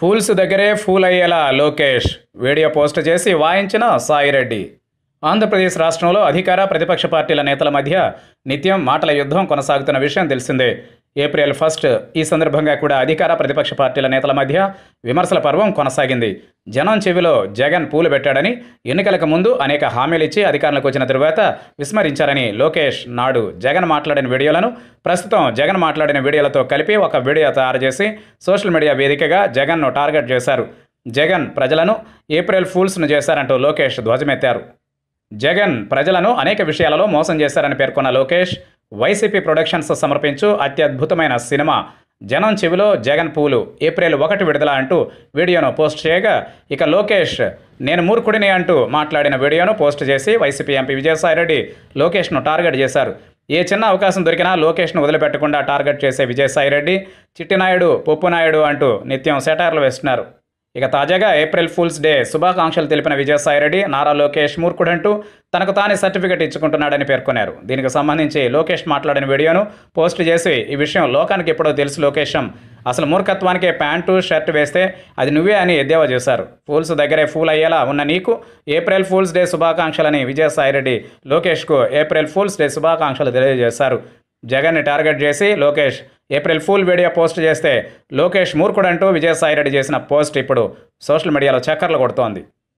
Fools దగ్గరే pool అయ్యేలా Lokesh video post చేసి వాయించిన సాయిరెడ్డి. ఆంధ్రప్రదేశ్ రాష్ట్రంలో అధికార ప్రతిపక్ష పార్టీల నేతల మధ్య నిత్యం మాటల యుద్ధం కొనసాగుతున్న విషయం తెలిసిందే. ఏప్రిల్ 1 ఈ సందర్భంగా కూడా అధికార ప్రతిపక్ష పార్టీల నేతల మధ్య విమర్శల పర్వం కొనసాగింది. జనం చెవిలో జగన్ పూలు పెట్టాడని, ఎన్నికలకు ముందు అనేక హామీలు ఇచ్చి అధికారంలోకి వచ్చిన తరువాత విస్మరించారని లోకేష్ నాడు జగన్ మాట్లాడిన వీడియోలను ప్రస్తుతం జగన్ మాట్లాడిన వీడియోలతో కలిపి ఒక వీడియో తయారు చేసి సోషల్ మీడియా వేదికగా జగన్ను టార్గెట్ చేశారు. జగన్ ప్రజలను ఏప్రిల్ ఫూల్స్ను చేశారంటూ లోకేష్ ధ్వజమెత్తారు. జగన్ ప్రజలను అనేక విషయాలలో మోసం చేశారని పేర్కొన్న లోకేష్, వైసీపీ ప్రొడక్షన్స్ సమర్పించు అత్యద్భుతమైన సినిమా జనం చెవిలో జగన్ పూలు ఏప్రిల్ 1 విడుదల అంటూ వీడియోను పోస్ట్ చేయగా, ఇక లోకేష్ నేను మూర్ఖుడిని అంటూ మాట్లాడిన వీడియోను పోస్ట్ చేసి వైసీపీ ఎంపీ విజయసాయి రెడ్డి లోకేష్ను టార్గెట్ చేశారు. ఏ చిన్న అవకాశం దొరికినా లోకేష్ను వదిలిపెట్టకుండా టార్గెట్ చేసే విజయసాయి రెడ్డి చిట్టినాయుడు, పొప్పునాయుడు అంటూ నిత్యం సెటైర్లు వేస్తున్నారు. ఇక తాజాగా ఏప్రిల్ ఫూల్స్ డే శుభాకాంక్షలు తెలిపిన విజయసాయి రెడ్డి నారా లోకేష్ మూర్ఖుడంటూ తనకు తానే సర్టిఫికెట్ ఇచ్చుకుంటున్నాడని పేర్కొన్నారు. దీనికి సంబంధించి లోకేష్ మాట్లాడిన వీడియోను పోస్ట్ చేసి ఈ విషయం లోకానికి ఎప్పుడో తెలుసు లోకేశం, అసలు మూర్ఖత్వానికే ప్యాంటు షర్ట్ వేస్తే అది నువ్వే అని ఎద్దేవా చేశారు. ఫూల్స్ దగ్గరే ఫూల్ అయ్యేలా ఉన్న నీకు ఏప్రిల్ ఫూల్స్ డే శుభాకాంక్షలని విజయసాయి రెడ్డి లోకేష్కు ఏప్రిల్ ఫూల్స్ డే శుభాకాంక్షలు తెలియజేశారు. జగన్ని టార్గెట్ చేసి Lokesh April fool video post చేస్తే లోకేష్ మూర్ఖుడంటూ విజయసాయి రెడ్డి చేసిన పోస్ట్ ఇప్పుడు సోషల్ మీడియాలో చక్కర్లు కొడుతోంది.